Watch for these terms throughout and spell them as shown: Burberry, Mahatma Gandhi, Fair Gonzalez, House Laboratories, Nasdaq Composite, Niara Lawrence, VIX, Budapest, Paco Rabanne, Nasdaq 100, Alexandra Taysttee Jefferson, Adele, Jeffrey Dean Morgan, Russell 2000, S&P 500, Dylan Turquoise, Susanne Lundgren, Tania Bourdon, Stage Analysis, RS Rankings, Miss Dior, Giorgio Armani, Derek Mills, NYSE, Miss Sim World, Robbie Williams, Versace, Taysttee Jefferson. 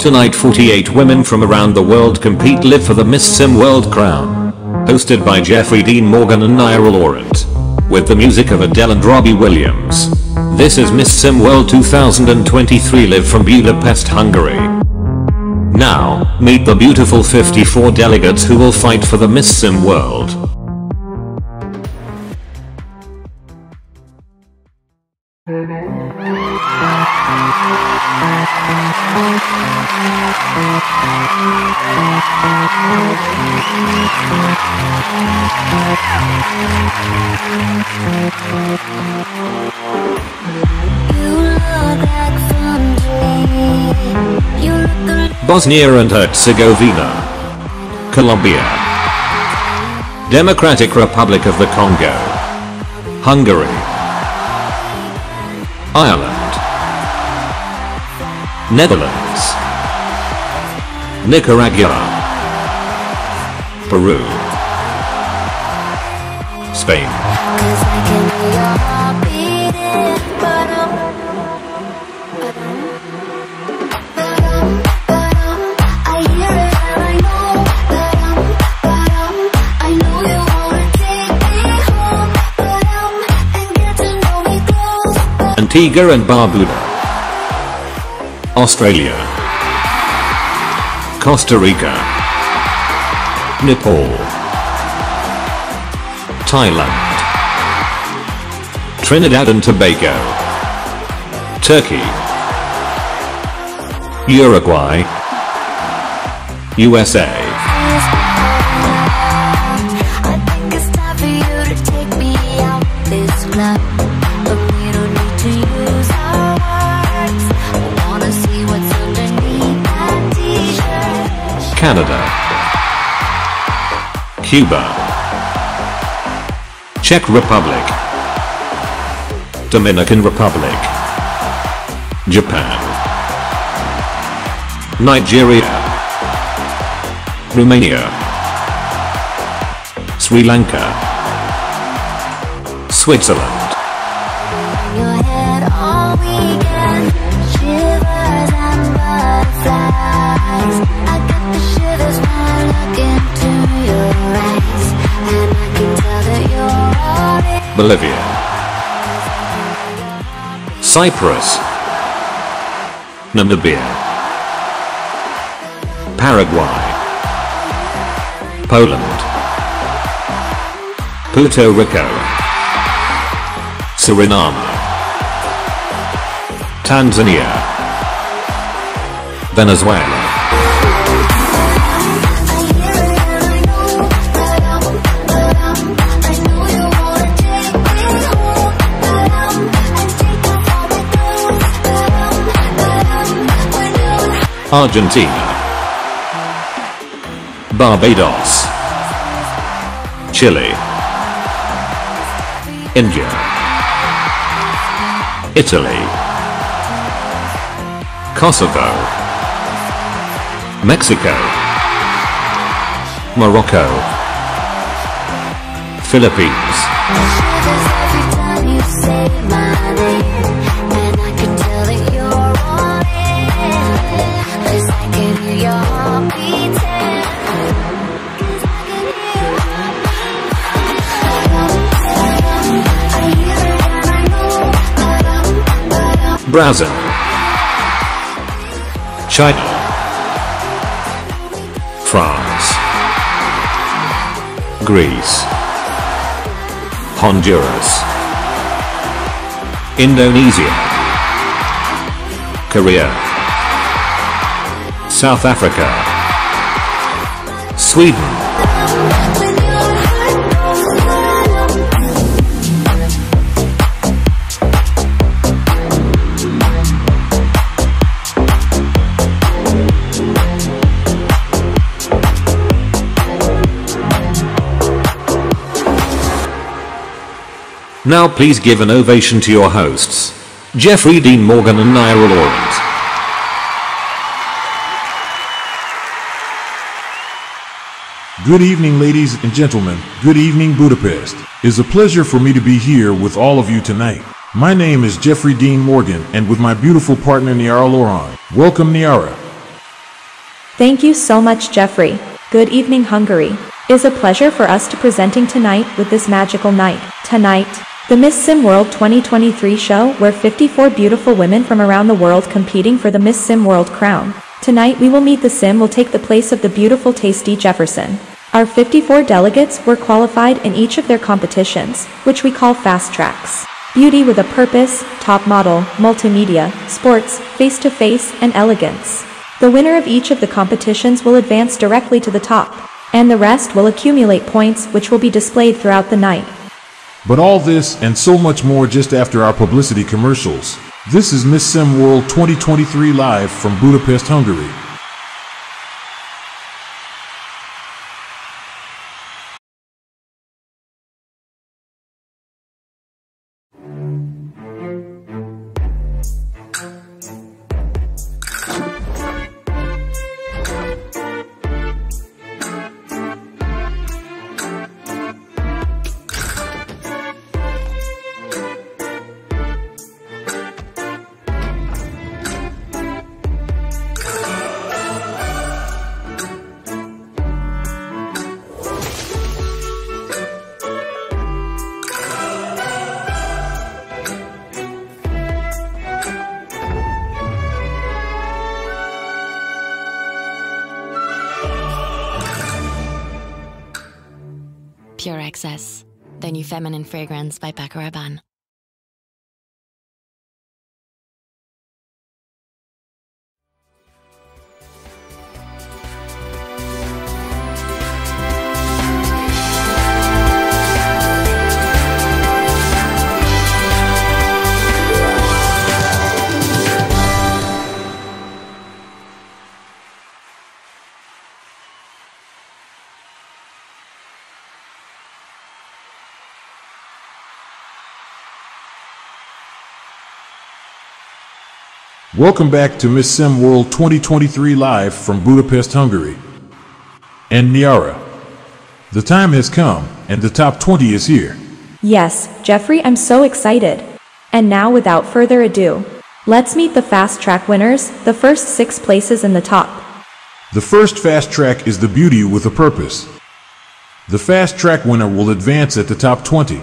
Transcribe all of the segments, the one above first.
Tonight 48 women from around the world compete live for the Miss Sim World crown. Hosted by Jeffrey Dean Morgan and Niara Lawrence. With the music of Adele and Robbie Williams. This is Miss Sim World 2023 live from Budapest, Hungary. Now, meet the beautiful 54 delegates who will fight for the Miss Sim World. Bosnia and Herzegovina, Colombia, Democratic Republic of the Congo, Hungary, Ireland, Netherlands, Nicaragua, Peru, Spain. Antigua and Barbuda, Australia, Costa Rica, Nepal, Thailand, Trinidad and Tobago, Turkey, Uruguay, USA. Canada, Cuba, Czech Republic, Dominican Republic, Japan, Nigeria, Romania, Sri Lanka, Switzerland. Bolivia, Cyprus, Namibia, Paraguay, Poland, Puerto Rico, Suriname, Tanzania, Venezuela. Argentina, Barbados, Chile, India, Italy, Kosovo, Mexico, Morocco, Philippines. Brazil, China, France, Greece, Honduras, Indonesia, Korea, South Africa, Sweden. Now please give an ovation to your hosts, Jeffrey Dean Morgan and Niara Lawrence. Good evening, ladies and gentlemen. Good evening, Budapest. It's a pleasure for me to be here with all of you tonight. My name is Jeffrey Dean Morgan, and with my beautiful partner Niara Lawrence. Welcome, Niara. Thank you so much, Jeffrey. Good evening, Hungary. It's a pleasure for us to presenting tonight with this magical night. Tonight, the Miss Sim World 2023 show where 54 beautiful women from around the world competing for the Miss Sim World crown. Tonight we will meet the Sim will take the place of the beautiful Taysttee Jefferson. Our 54 delegates were qualified in each of their competitions, which we call fast tracks. Beauty with a purpose, top model, multimedia, sports, face-to-face, and elegance. The winner of each of the competitions will advance directly to the top, and the rest will accumulate points which will be displayed throughout the night. But all this and so much more just after our publicity commercials. This is Miss Sim World 2023 live from Budapest, Hungary. Pure Excess, the new feminine fragrance by Paco Rabanne. Welcome back to Miss Sim World 2023 live from Budapest, Hungary. And Niara, the time has come, and the top 20 is here. Yes, Jeffrey, I'm so excited. And now without further ado, let's meet the fast track winners, the first 6 places in the top. The first fast track is the beauty with a purpose. The fast track winner will advance at the top 20.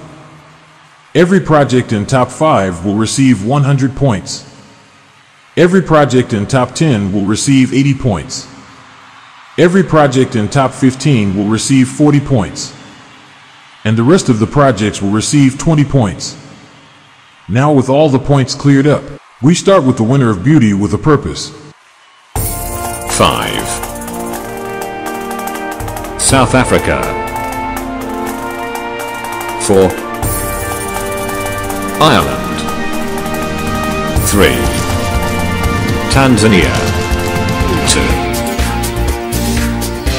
Every project in top 5 will receive 100 points. Every project in top 10 will receive 80 points. Every project in top 15 will receive 40 points. And the rest of the projects will receive 20 points. Now with all the points cleared up, we start with the winner of Beauty with a Purpose. 5. South Africa. 4. Ireland. 3. Tanzania. 2.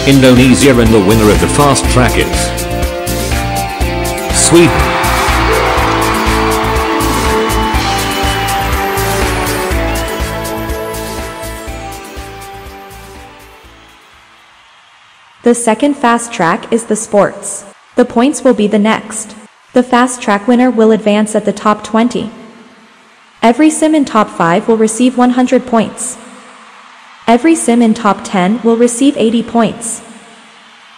Indonesia, and the winner of the fast track is Sweden. The second fast track is the sports. The points will be the next. The fast track winner will advance at the top 20. Every sim in top 5 will receive 100 points. Every sim in top 10 will receive 80 points.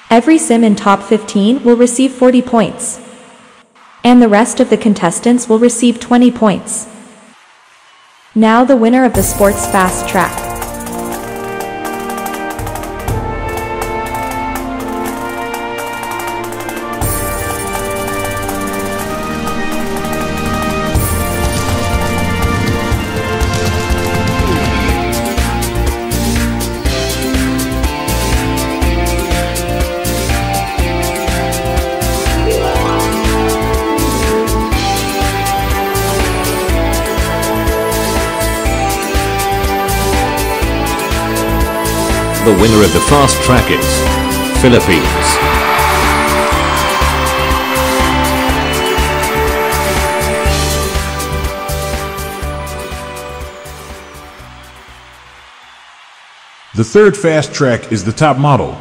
Every sim in top 15 will receive 40 points. And the rest of the contestants will receive 20 points. Now the winner of the sports fast track. The winner of the fast track is Philippines. The third fast track is the top model.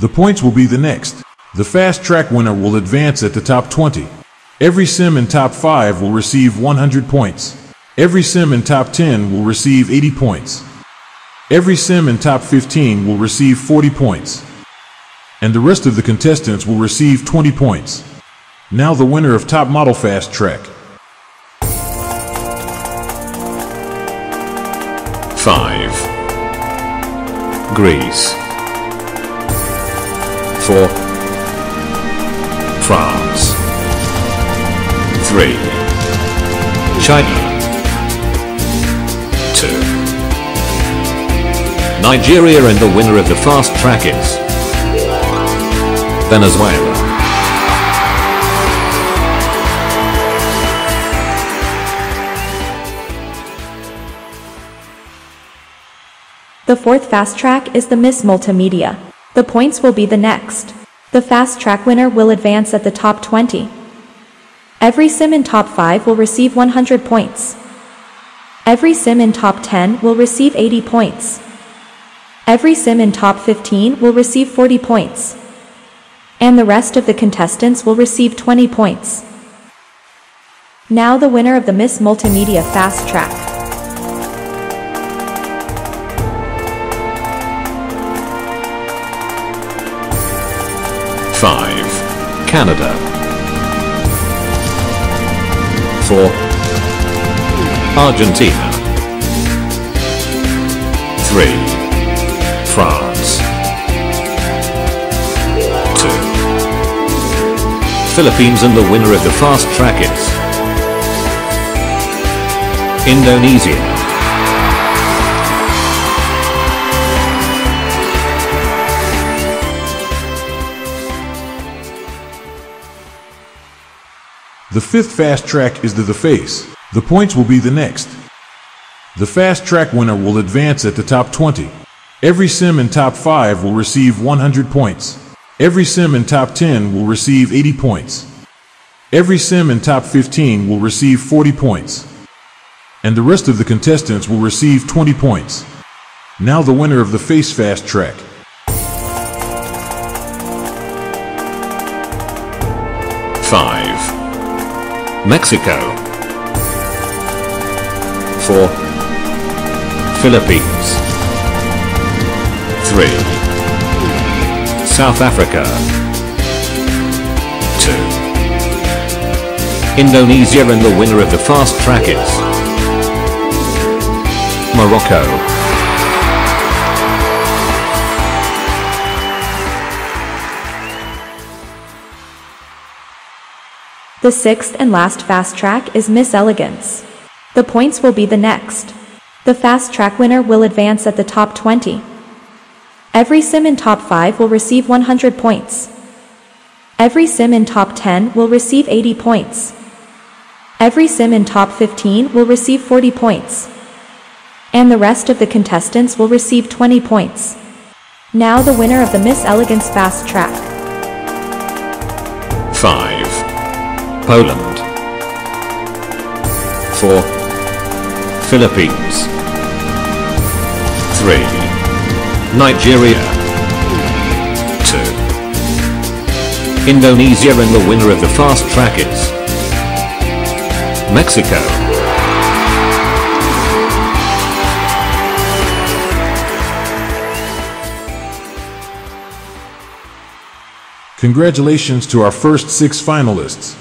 The points will be the next. The fast track winner will advance at the top 20. Every sim in top 5 will receive 100 points. Every sim in top 10 will receive 80 points. Every sim in top 15 will receive 40 points, and the rest of the contestants will receive 20 points. Now the winner of Top Model Fast Track. 5. Greece. 4. France. 3. China. 2. Nigeria, and the winner of the fast track is Venezuela. The fourth fast track is the Miss Multimedia. The points will be the next. The fast track winner will advance at the top 20. Every sim in top 5 will receive 100 points. Every sim in top 10 will receive 80 points. Every sim in top 15 will receive 40 points. And the rest of the contestants will receive 20 points. Now the winner of the Miss Multimedia fast track. 5. Canada. 4. Argentina. 3. France. 2. Philippines, and the winner of the fast track is Indonesia. The fifth fast track is the face. The points will be the next. The fast track winner will advance at the top 20. Every sim in top 5 will receive 100 points. Every sim in top 10 will receive 80 points. Every sim in top 15 will receive 40 points. And the rest of the contestants will receive 20 points. Now the winner of the face fast track. 5. Mexico. 4. Philippines. 3. South Africa. 2. Indonesia, and the winner of the fast track is Morocco. The sixth and last fast track is Miss Elegance. The points will be the next. The fast track winner will advance at the top 20. Every sim in top 5 will receive 100 points. Every sim in top 10 will receive 80 points. Every sim in top 15 will receive 40 points. And the rest of the contestants will receive 20 points. Now the winner of the Miss Elegance fast track. 5. Poland. 4. Philippines. 3. Nigeria. 2. Indonesia, and the winner of the fast track is Mexico. Congratulations to our first 6 finalists.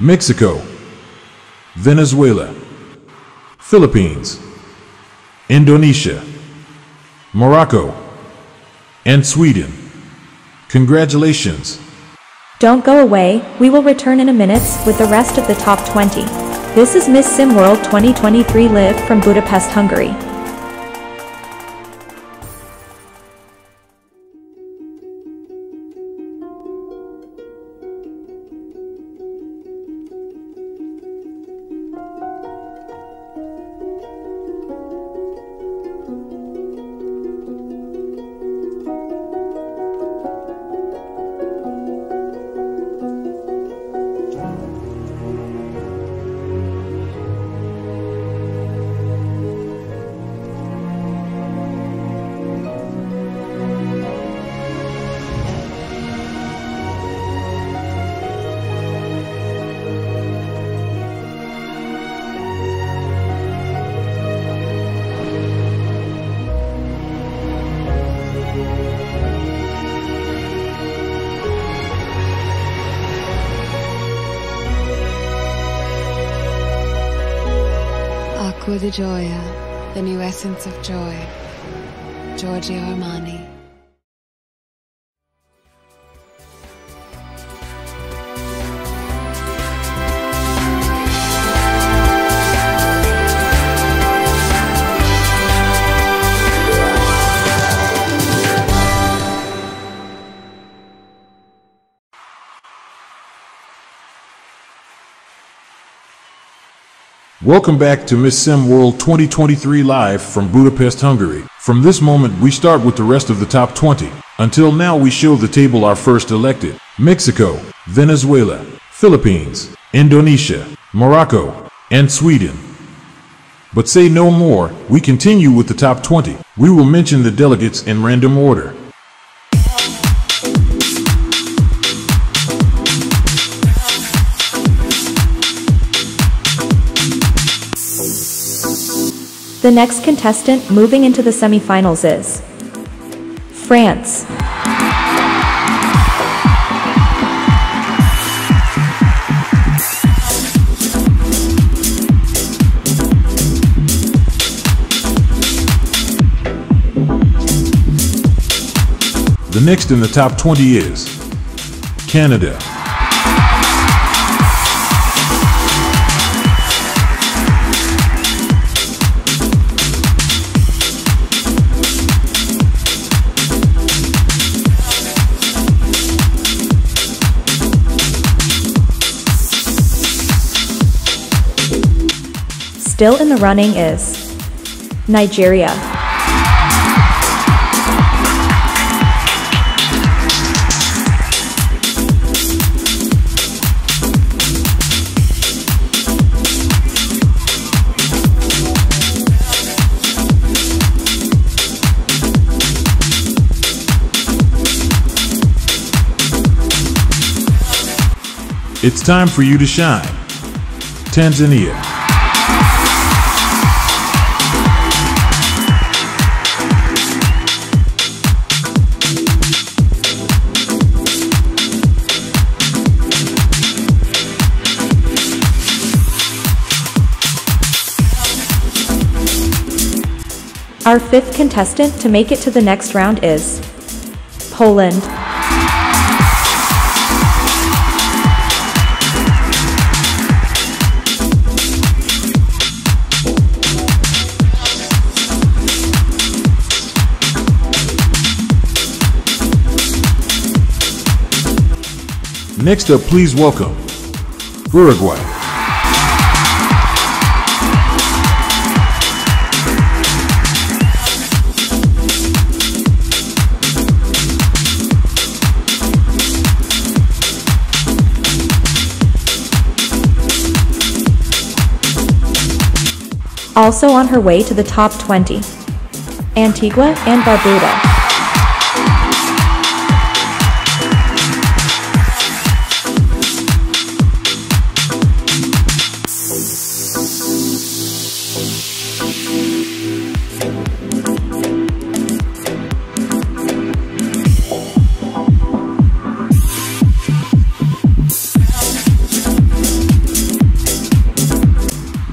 Mexico, Venezuela, Philippines, Indonesia, Morocco, and Sweden. Congratulations. Don't go away, we will return in a minute with the rest of the top 20. This is Miss Sim World 2023 live from Budapest, Hungary. Acqua di Gioia, the new essence of joy. Giorgio Armani. Welcome back to Miss Sim World 2023 live from Budapest, Hungary. From this moment, we start with the rest of the top 20. Until now, we show the table our first elected. Mexico, Venezuela, Philippines, Indonesia, Morocco, and Sweden. But say no more, we continue with the top 20. We will mention the delegates in random order. The next contestant moving into the semifinals is France. The next in the top 20 is Canada. Still in the running is Nigeria. It's time for you to shine. Tanzania. Our fifth contestant to make it to the next round is Poland. Next up, please welcome Uruguay. Also on her way to the top 20, Antigua and Barbuda.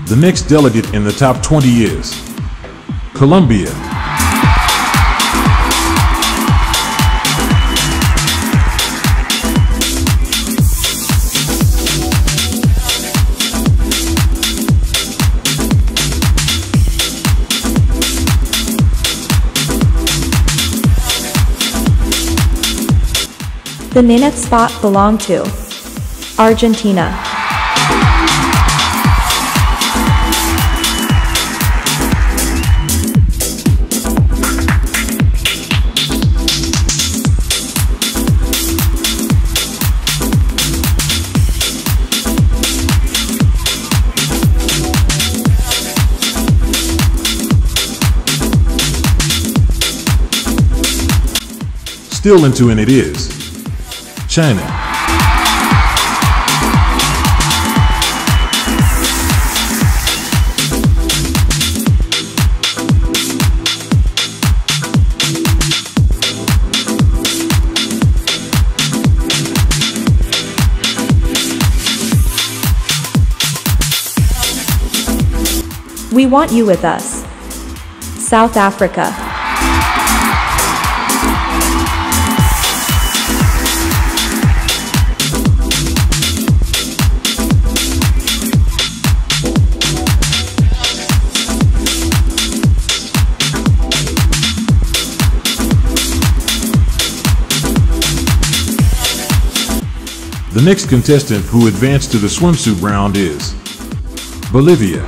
The next delegate in the top 20 is Colombia. The ninth spot belonged to Argentina. Still into it is China. We want you with us. South Africa. The next contestant who advanced to the swimsuit round is Bolivia.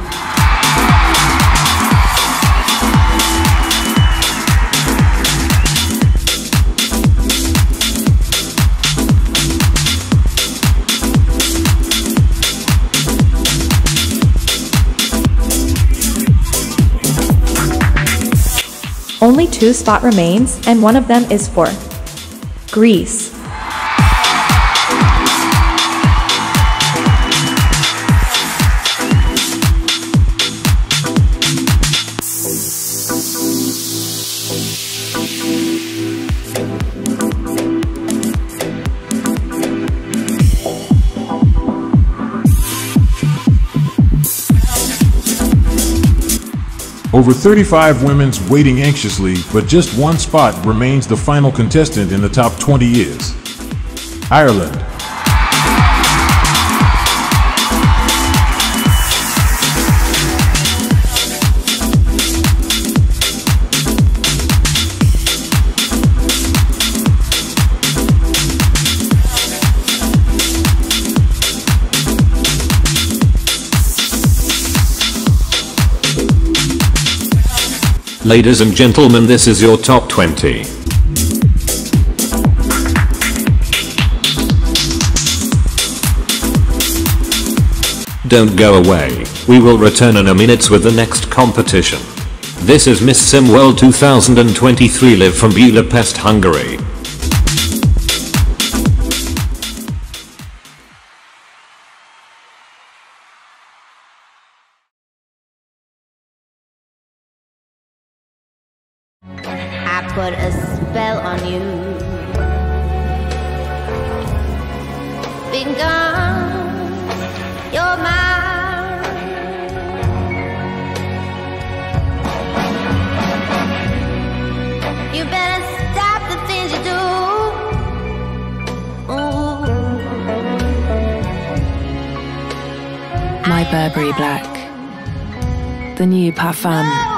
Only two spots remains, and one of them is for Greece. Over 35 women waiting anxiously, but just one spot remains. The final contestant in the top 20 is Ireland. Ladies and gentlemen, this is your top 20. Don't go away, we will return in a minute with the next competition. This is Miss Sim World 2023 live from Budapest, Hungary. Put a spell on you. Been gone, you're mine. You better stop the things you do. Ooh. My Burberry Black, the new parfum. No.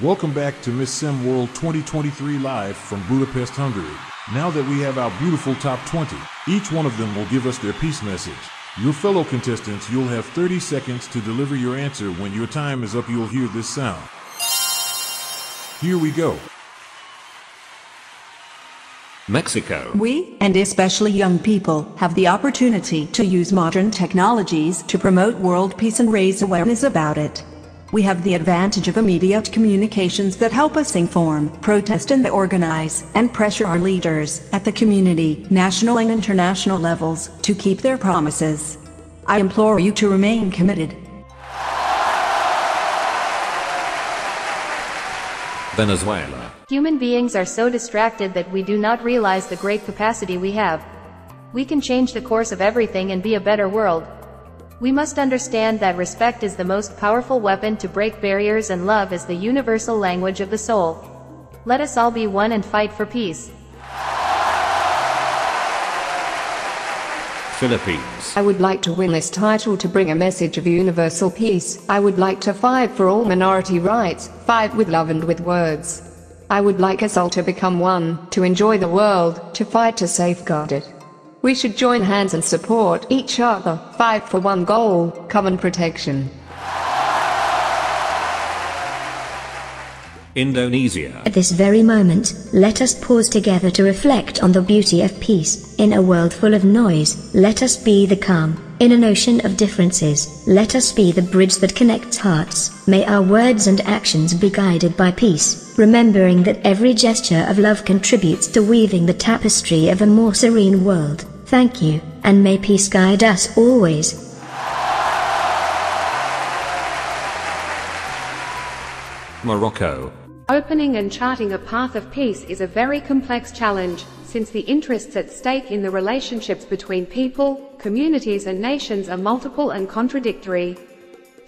Welcome back to Miss Sim World 2023 live from Budapest, Hungary. Now that we have our beautiful top 20, each one of them will give us their peace message. Your fellow contestants, you'll have 30 seconds to deliver your answer. When your time is up, you'll hear this sound. Here we go. Mexico. We, and especially young people, have the opportunity to use modern technologies to promote world peace and raise awareness about it. We have the advantage of immediate communications that help us inform, protest, and organize, and pressure our leaders at the community, national and international levels, to keep their promises. I implore you to remain committed. Venezuela. Human beings are so distracted that we do not realize the great capacity we have. We can change the course of everything and be a better world. We must understand that respect is the most powerful weapon to break barriers, and love is the universal language of the soul. Let us all be one and fight for peace. Philippines. I would like to win this title to bring a message of universal peace. I would like to fight for all minority rights, fight with love and with words. I would like us all to become one, to enjoy the world, to fight to safeguard it. We should join hands and support each other, fight for one goal, common protection. Indonesia. At this very moment, let us pause together to reflect on the beauty of peace. In a world full of noise, let us be the calm. In an ocean of differences, let us be the bridge that connects hearts. May our words and actions be guided by peace, remembering that every gesture of love contributes to weaving the tapestry of a more serene world. Thank you, and may peace guide us always. Morocco. Opening and charting a path of peace is a very complex challenge, since the interests at stake in the relationships between people, communities and nations are multiple and contradictory.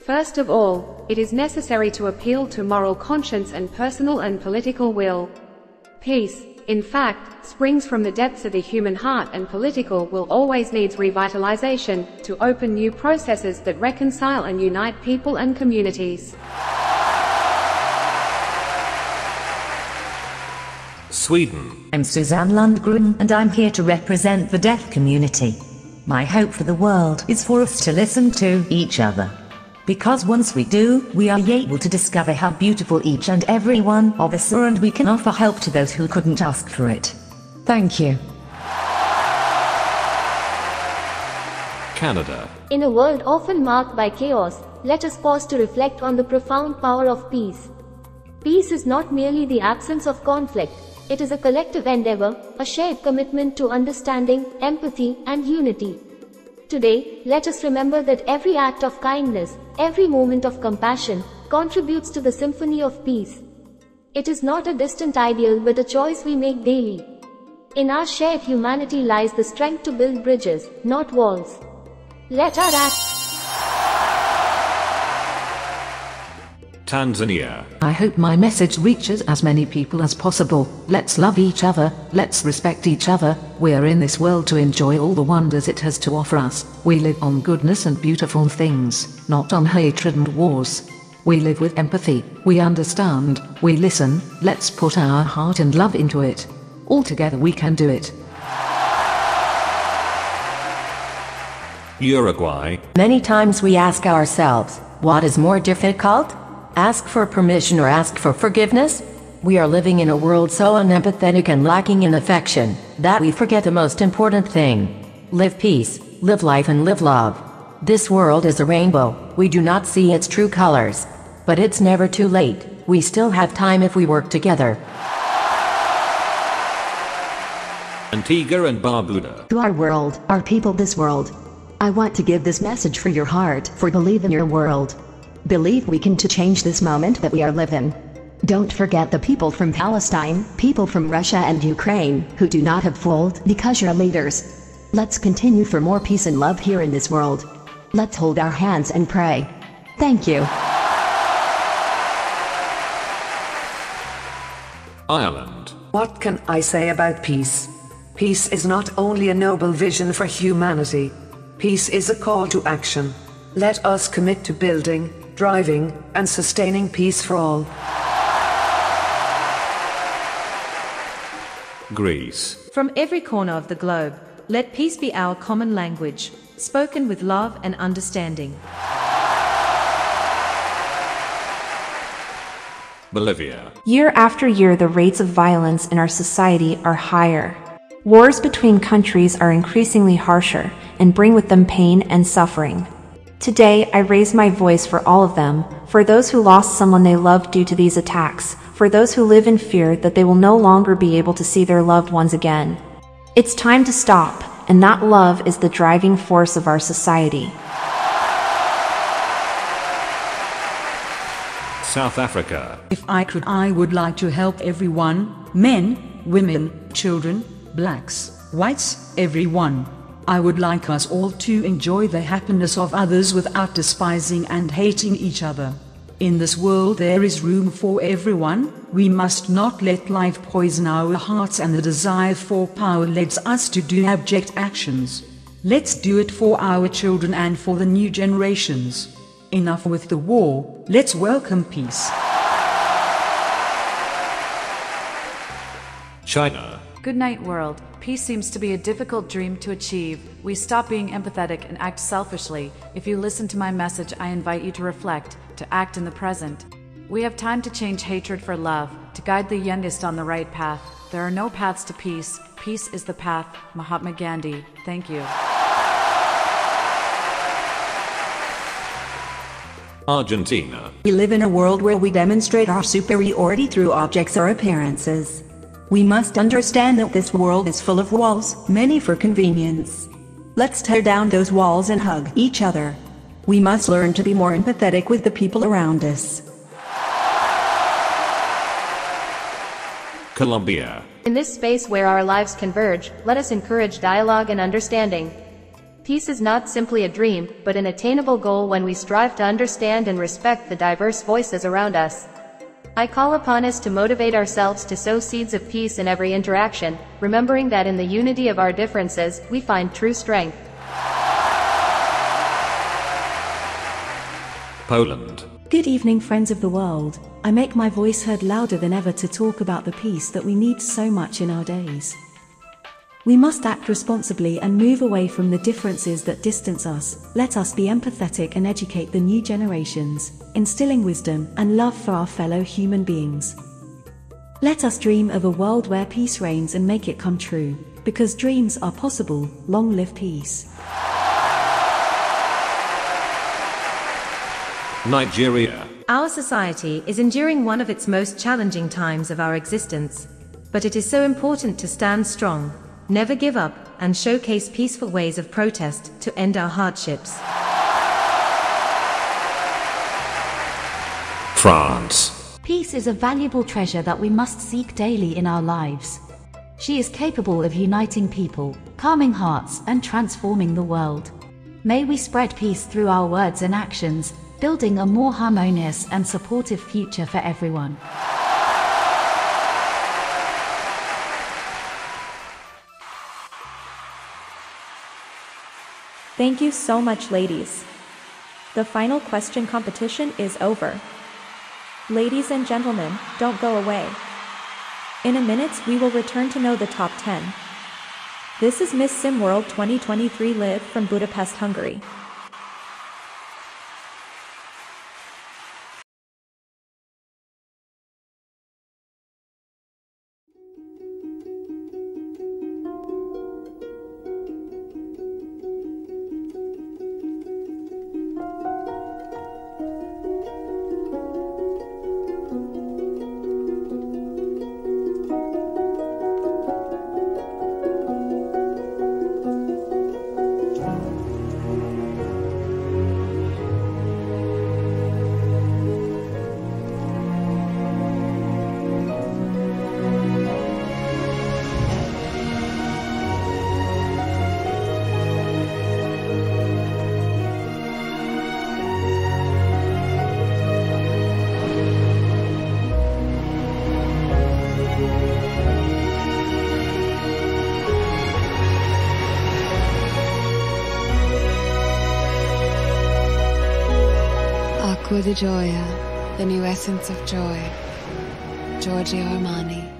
First of all, it is necessary to appeal to moral conscience and personal and political will. Peace, in fact, springs from the depths of the human heart, and political will always needs revitalization to open new processes that reconcile and unite people and communities. Sweden. I'm Susanne Lundgren, and I'm here to represent the deaf community. My hope for the world is for us to listen to each other. Because once we do, we are able to discover how beautiful each and every one of us are, and we can offer help to those who couldn't ask for it. Thank you. Canada. In a world often marked by chaos, let us pause to reflect on the profound power of peace. Peace is not merely the absence of conflict. It is a collective endeavor, a shared commitment to understanding, empathy, and unity. Today, let us remember that every act of kindness, every moment of compassion, contributes to the symphony of peace. It is not a distant ideal but a choice we make daily. In our shared humanity lies the strength to build bridges, not walls. Let our acts. Tanzania. I hope my message reaches as many people as possible. Let's love each other, let's respect each other. We're in this world to enjoy all the wonders it has to offer us. We live on goodness and beautiful things, not on hatred and wars. We live with empathy, we understand, we listen. Let's put our heart and love into it. All together we can do it. Uruguay. Many times we ask ourselves, what is more difficult? Ask for permission or ask for forgiveness? We are living in a world so unempathetic and lacking in affection that we forget the most important thing. Live peace, live life and live love. This world is a rainbow. We do not see its true colors. But it's never too late. We still have time if we work together. Antigua and Barbuda. To our world, our people, this world. I want to give this message for your heart, for believe in your world. Believe we can to change this moment that we are living. Don't forget the people from Palestine, people from Russia and Ukraine, who do not have fold because you're leaders. Let's continue for more peace and love here in this world. Let's hold our hands and pray. Thank you. Ireland. What can I say about peace? Peace is not only a noble vision for humanity. Peace is a call to action. Let us commit to building, driving, and sustaining peace for all. Greece. From every corner of the globe, let peace be our common language, spoken with love and understanding. Bolivia. Year after year, the rates of violence in our society are higher. Wars between countries are increasingly harsher and bring with them pain and suffering. Today, I raise my voice for all of them, for those who lost someone they loved due to these attacks, for those who live in fear that they will no longer be able to see their loved ones again. It's time to stop, and that love is the driving force of our society. South Africa. If I could, I would like to help everyone, men, women, children, blacks, whites, everyone. I would like us all to enjoy the happiness of others without despising and hating each other. In this world there is room for everyone. We must not let life poison our hearts, and the desire for power leads us to do abject actions. Let's do it for our children and for the new generations. Enough with the war, let's welcome peace. China. Good night, world. Peace seems to be a difficult dream to achieve. We stop being empathetic and act selfishly. If you listen to my message, I invite you to reflect, to act in the present. We have time to change hatred for love, to guide the youngest on the right path. There are no paths to peace. Peace is the path. Mahatma Gandhi. Thank you. Argentina. We live in a world where we demonstrate our superiority through objects or appearances. We must understand that this world is full of walls, many for convenience. Let's tear down those walls and hug each other. We must learn to be more empathetic with the people around us. Colombia. In this space where our lives converge, let us encourage dialogue and understanding. Peace is not simply a dream, but an attainable goal when we strive to understand and respect the diverse voices around us. I call upon us to motivate ourselves to sow seeds of peace in every interaction, remembering that in the unity of our differences, we find true strength. Poland. Good evening, friends of the world. I make my voice heard louder than ever to talk about the peace that we need so much in our days. We must act responsibly and move away from the differences that distance us. Let us be empathetic and educate the new generations, instilling wisdom and love for our fellow human beings. Let us dream of a world where peace reigns and make it come true, because dreams are possible. Long live peace. Nigeria. Our society is enduring one of its most challenging times of our existence, but it is so important to stand strong, never give up, and showcase peaceful ways of protest to end our hardships. France. Peace is a valuable treasure that we must seek daily in our lives. She is capable of uniting people, calming hearts, and transforming the world. May we spread peace through our words and actions, building a more harmonious and supportive future for everyone. Thank you so much, ladies. The final question competition is over. Ladies and gentlemen, don't go away. In a minute, we will return to know the top 10. This is Miss Sim World 2023 live from Budapest, Hungary. The Gioia, the new essence of joy. Giorgio Armani.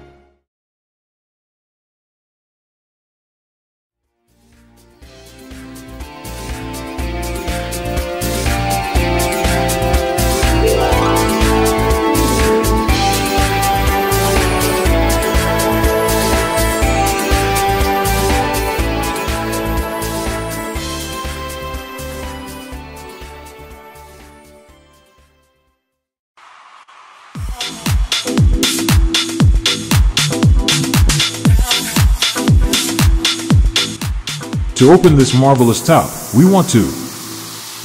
To open this marvelous top, we want to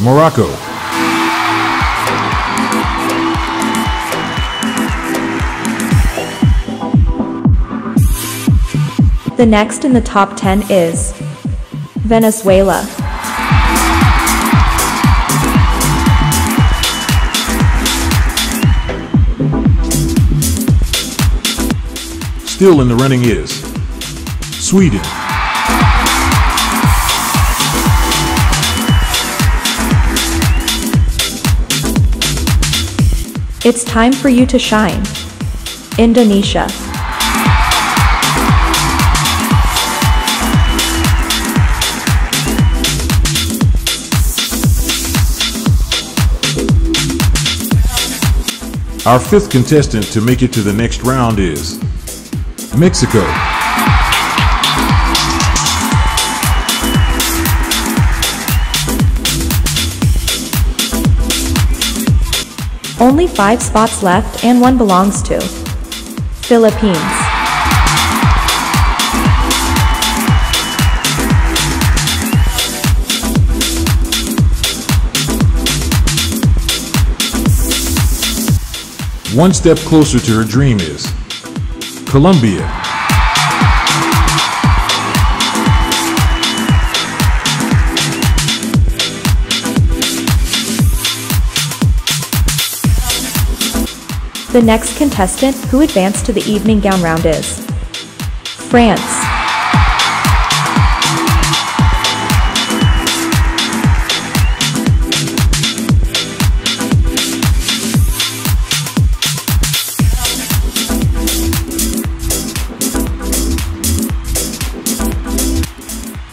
Morocco, the next in the top 10 is Venezuela, still in the running is Sweden. It's time for you to shine. Indonesia. Our fifth contestant to make it to the next round is Mexico. Only 5 spots left and one belongs to Philippines. One step closer to her dream is Colombia. The next contestant who advanced to the evening gown round is France.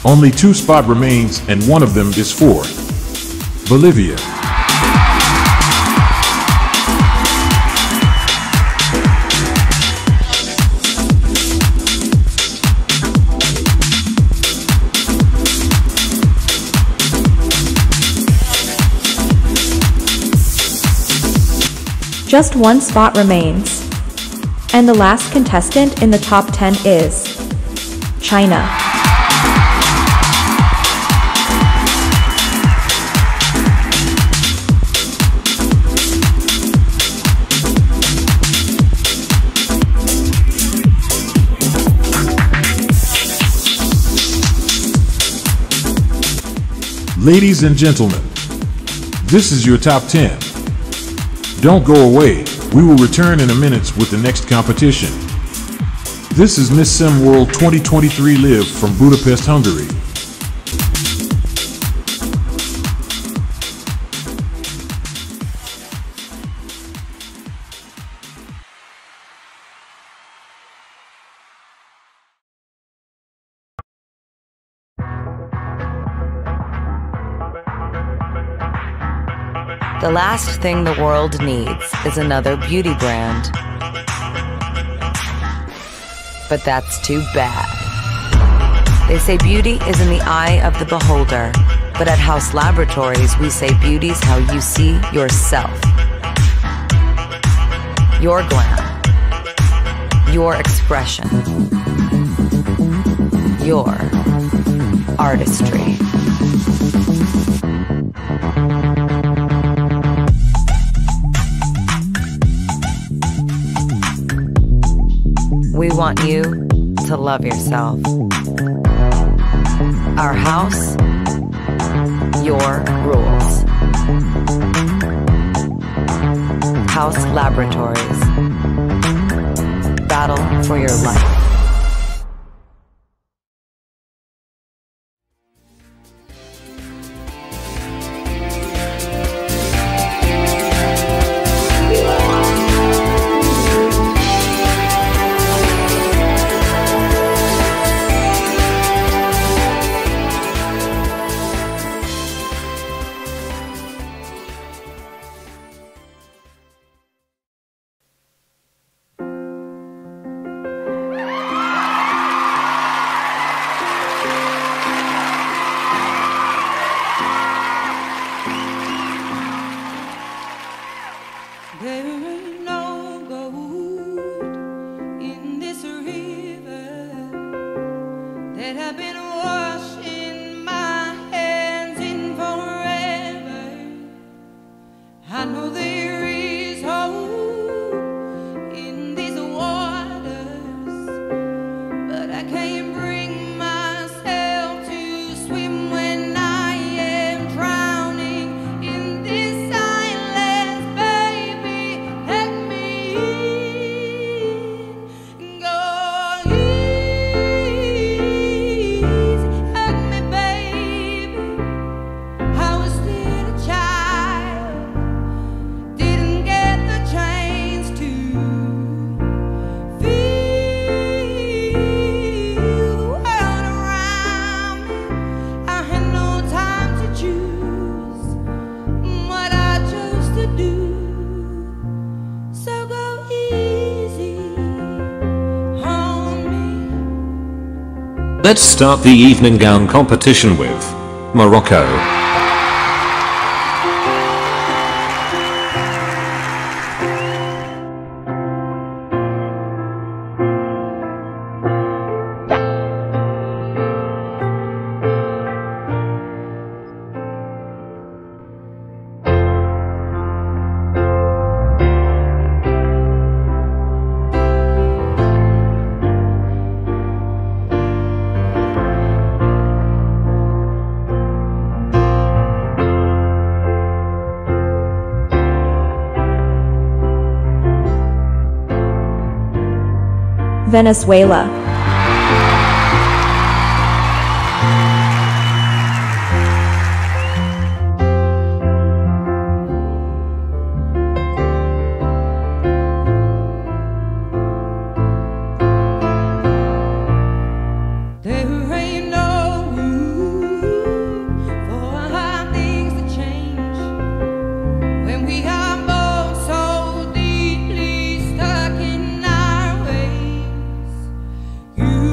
Only 2 spots remains and one of them is for Bolivia. Just one spot remains. And the last contestant in the top 10 is China. Ladies and gentlemen, this is your top 10. Don't go away, we will return in a minute with the next competition. This is Miss Sim World 2023 live from Budapest, Hungary. The last thing the world needs is another beauty brand. But that's too bad. They say beauty is in the eye of the beholder, but at House Laboratories, we say beauty's how you see yourself. Your glam, your expression, your artistry. We want you to love yourself. Our house, your rules. House Laboratories. Battle for your life. Let's start the evening gown competition with Morocco. Venezuela.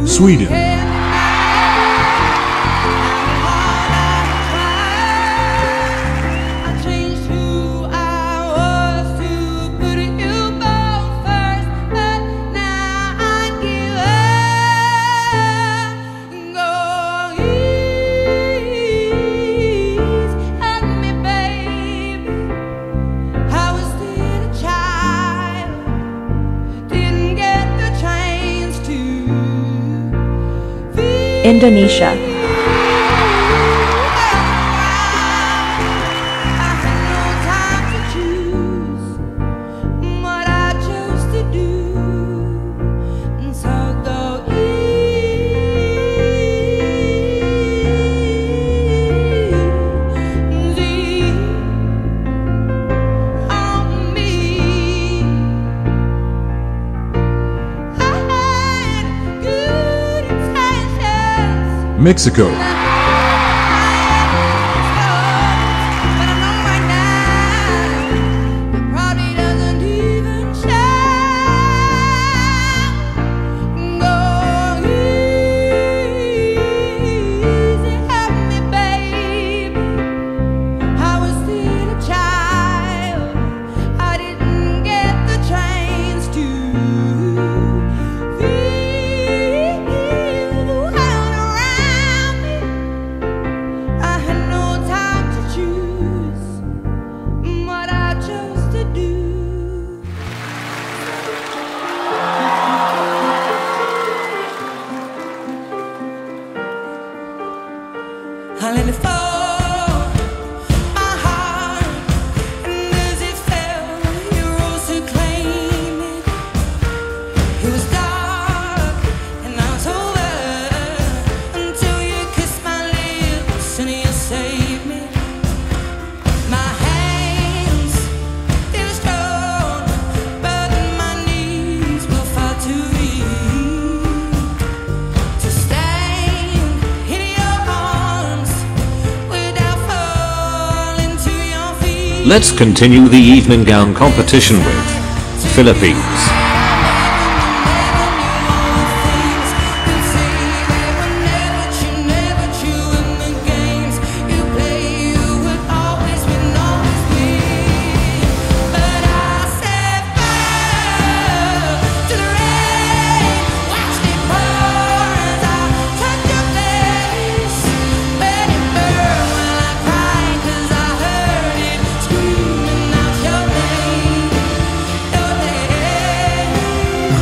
Sweden. Indonesia. Mexico. Let's continue the evening gown competition with Philippines.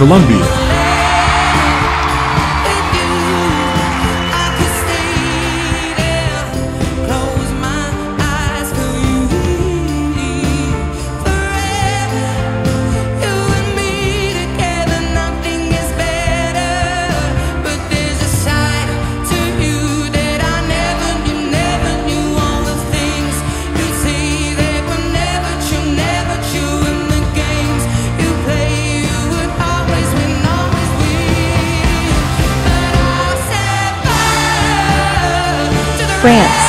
Colombia. France.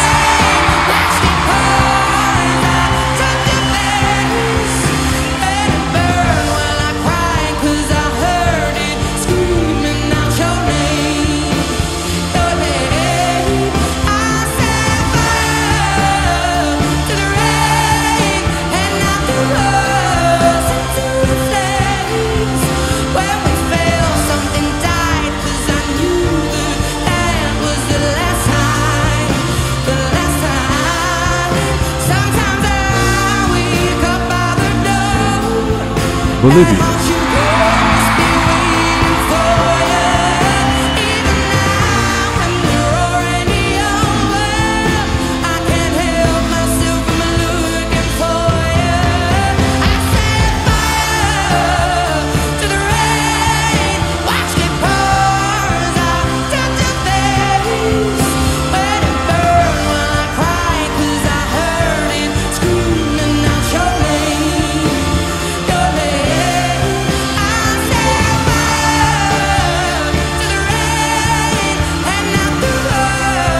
Bolivia.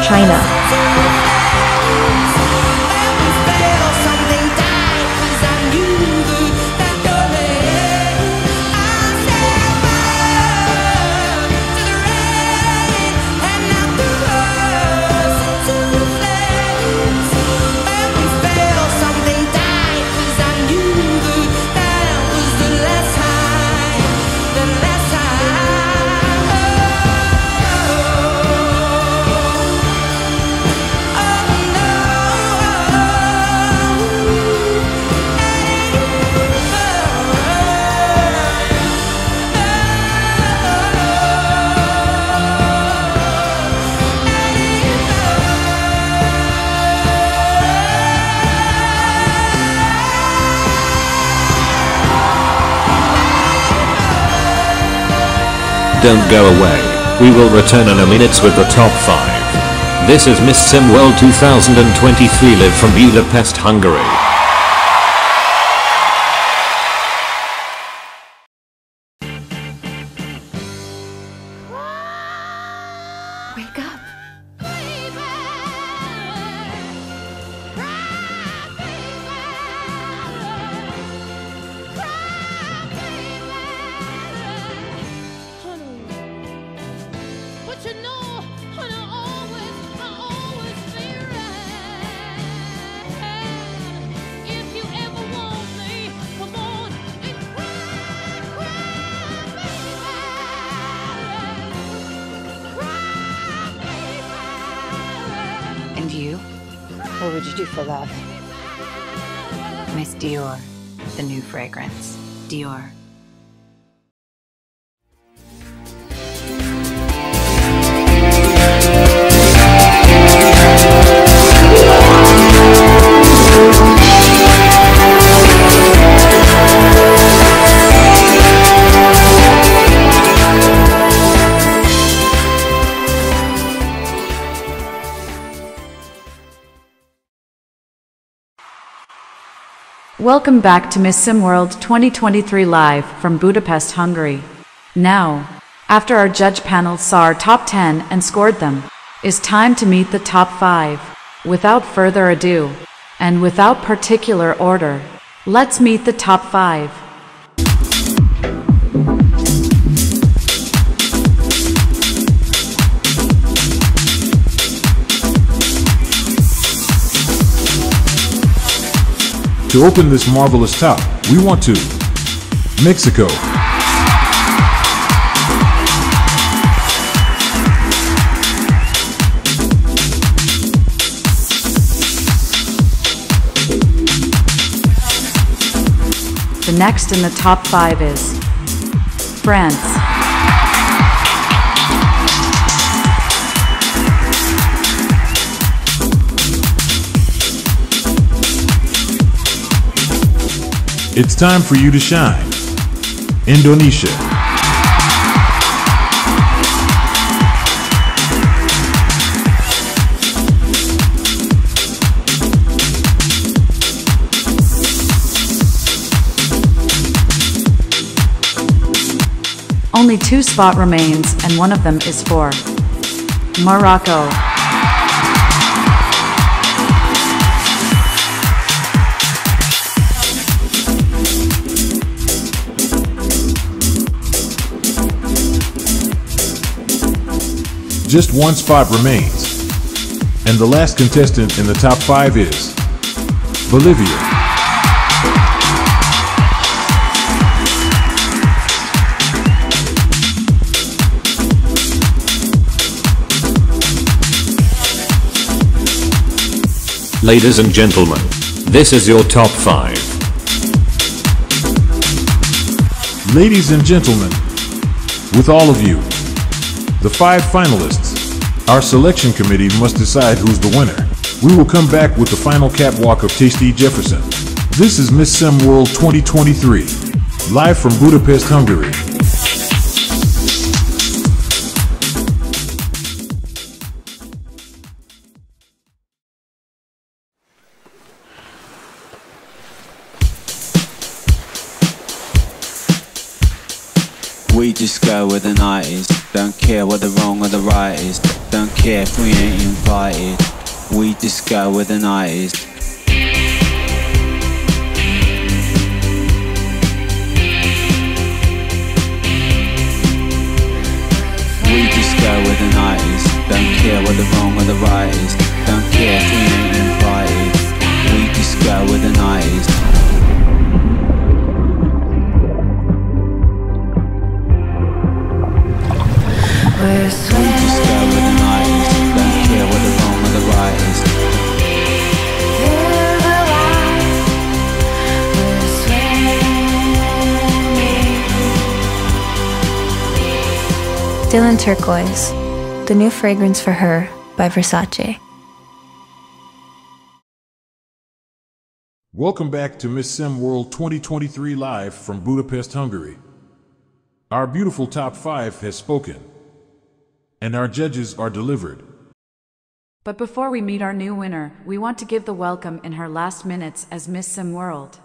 China. Don't go away, we will return in a minute with the top 5. This is Miss Sim World 2023 live from Budapest, Hungary. Wake up. What would you do for love? Miss Dior, the new fragrance. Dior. Welcome back to Miss Sim World 2023 live from Budapest, Hungary. Now, after our judge panel saw our top 10 and scored them, it's time to meet the top 5. Without further ado, and without particular order, let's meet the top 5. To open this marvelous top, we want to Mexico, the next in the top 5 is France. It's time for you to shine. Indonesia. Only 2 spots remains and one of them is for Morocco. Just one spot remains, and the last contestant in the top 5 is Bolivia. Ladies and gentlemen, this is your top 5. Ladies and gentlemen, with all of you, the 5 finalists, our selection committee must decide who's the winner. We will come back with the final catwalk of Taysttee Jefferson. This is Miss Sim World 2023, live from Budapest, Hungary. We just go where the night is, don't care what the wrong or the right is, don't care if we ain't invited, we just go where the night is. We just go where the night is, don't care what the wrong or the right is, don't care if we ain't invited, we just go where the night is. We're swimming. We just go where the night is, don't care what the wrong or the right is. Feel the light, we're swimming. Dylan Turquoise, The New Fragrance for Her by Versace. Welcome back to Miss Sim World 2023 live from Budapest, Hungary. Our beautiful top 5 has spoken, and our judges are delivered. But before we meet our new winner, we want to give the welcome in her last minutes as Miss Sim World.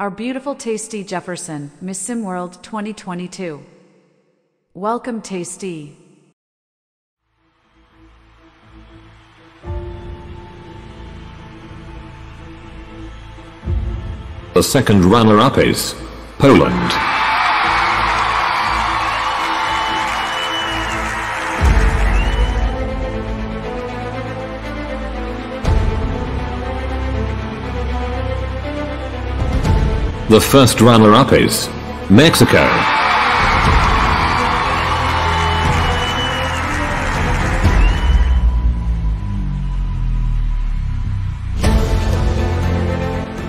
Our beautiful Taysttee Jefferson, Miss Sim World 2022. Welcome, Taysttee. The second runner-up is Poland. The first runner-up is Mexico.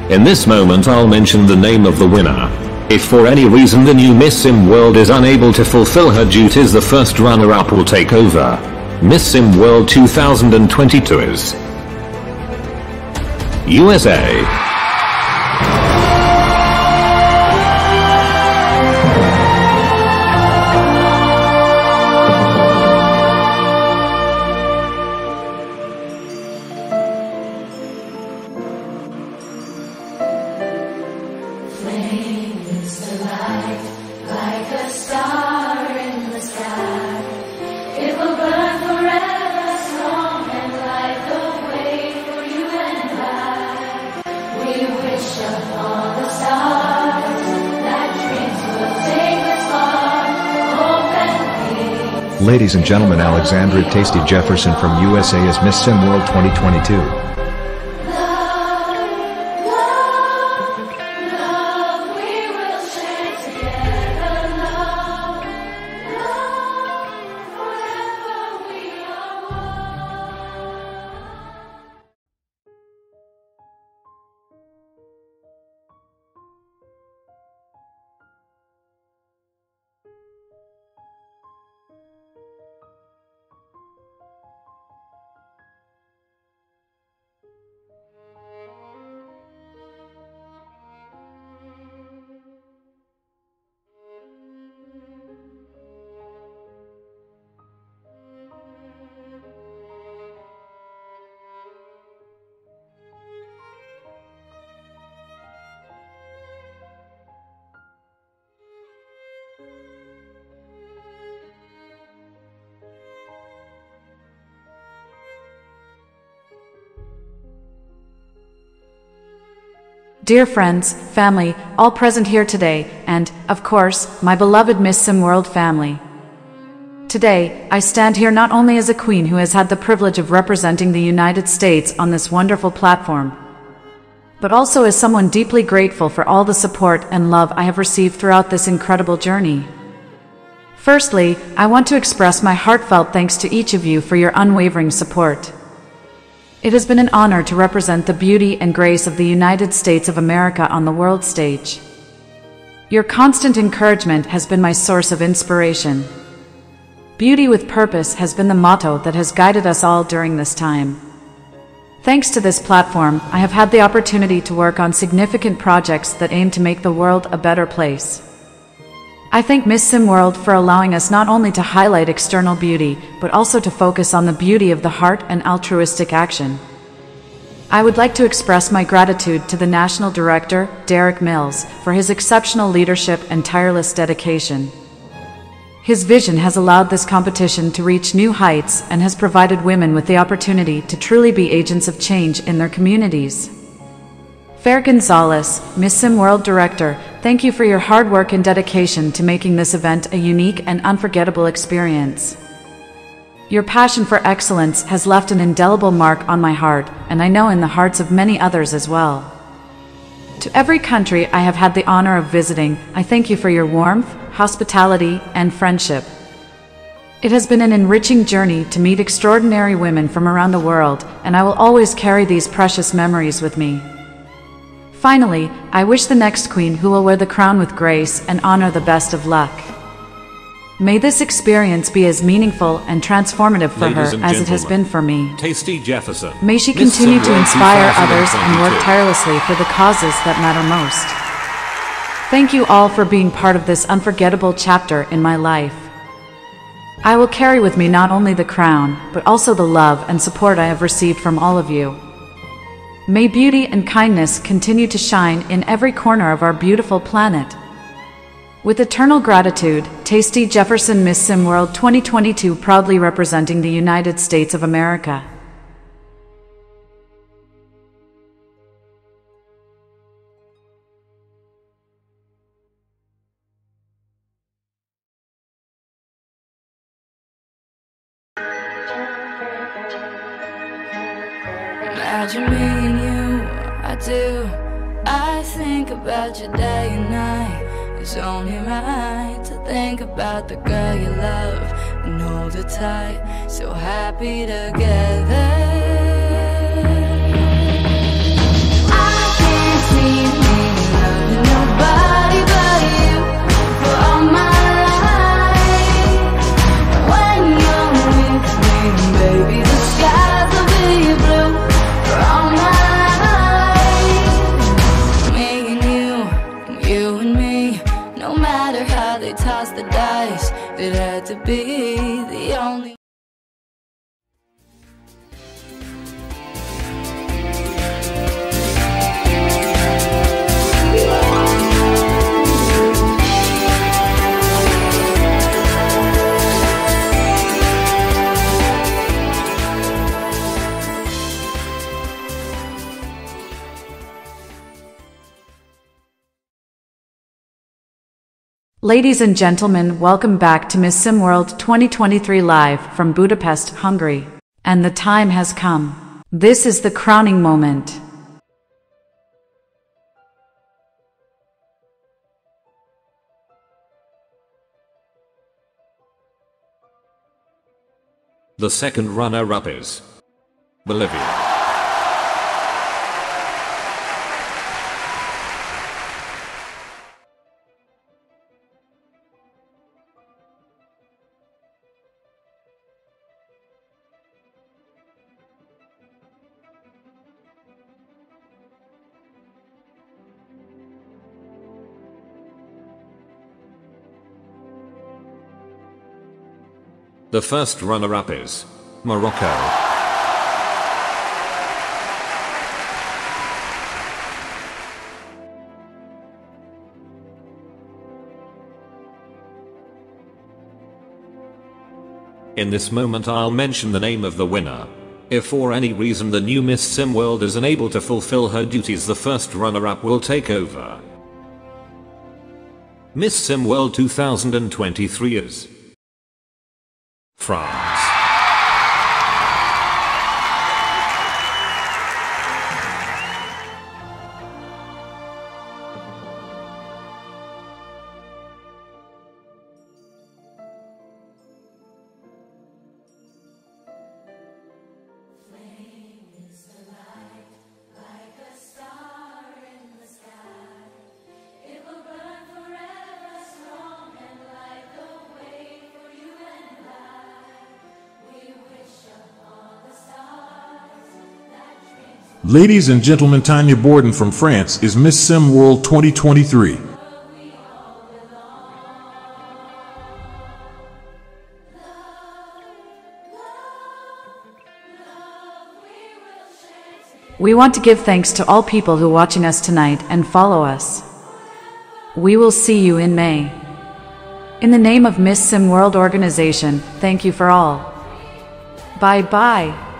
In this moment I'll mention the name of the winner. If for any reason the new Miss Sim World is unable to fulfill her duties, the first runner-up will take over. Miss Sim World 2022 is USA. Ladies and gentlemen, Alexandra Taysttee Jefferson from USA is Miss Sim World 2022. Love, love, love, we will share together, love, love, forever we are one. Dear friends, family, all present here today, and, of course, my beloved Miss Sim World family. Today, I stand here not only as a queen who has had the privilege of representing the United States on this wonderful platform, but also as someone deeply grateful for all the support and love I have received throughout this incredible journey. Firstly, I want to express my heartfelt thanks to each of you for your unwavering support. It has been an honor to represent the beauty and grace of the United States of America on the world stage. Your constant encouragement has been my source of inspiration. Beauty with purpose has been the motto that has guided us all during this time. Thanks to this platform, I have had the opportunity to work on significant projects that aim to make the world a better place. I thank Miss Sim World for allowing us not only to highlight external beauty, but also to focus on the beauty of the heart and altruistic action. I would like to express my gratitude to the National Director, Derek Mills, for his exceptional leadership and tireless dedication. His vision has allowed this competition to reach new heights and has provided women with the opportunity to truly be agents of change in their communities. Fair Gonzalez, Miss Sim World Director, thank you for your hard work and dedication to making this event a unique and unforgettable experience. Your passion for excellence has left an indelible mark on my heart, and I know in the hearts of many others as well. To every country I have had the honor of visiting, I thank you for your warmth, hospitality, and friendship. It has been an enriching journey to meet extraordinary women from around the world, and I will always carry these precious memories with me. Finally, I wish the next queen who will wear the crown with grace and honor the best of luck. May this experience be as meaningful and transformative for her as it has been for me. Taysttee Jefferson. May she continue to inspire others and work tirelessly for the causes that matter most. Thank you all for being part of this unforgettable chapter in my life. I will carry with me not only the crown, but also the love and support I have received from all of you. May beauty and kindness continue to shine in every corner of our beautiful planet. With eternal gratitude, Taysttee Jefferson, Miss Sim World 2022, proudly representing the United States of America. Imagine me and you, I do. I think about you day and night. It's only right to think about the girl you love and hold her tight. So happy together. I can't see me loving nobody but you for all my life. When you're with me, baby, the skies will be blue for all my life. Me and you, and you and me. No matter how they toss the dice, it had to be the only. Ladies and gentlemen, welcome back to Miss Sim World 2023 live from Budapest, Hungary. And the time has come. This is the crowning moment. The second runner-up is Bolivia. The first runner-up is Morocco. In this moment I'll mention the name of the winner. If for any reason the new Miss Sim World is unable to fulfill her duties, the first runner-up will take over. Miss Sim World 2023 is France. Like a star in the sky, it will burn forever. Ladies and gentlemen, Tania Bourdon from France is Miss Sim World 2023. We want to give thanks to all people who are watching us tonight and follow us. We will see you in May. In the name of Miss Sim World Organization, thank you for all. Bye bye.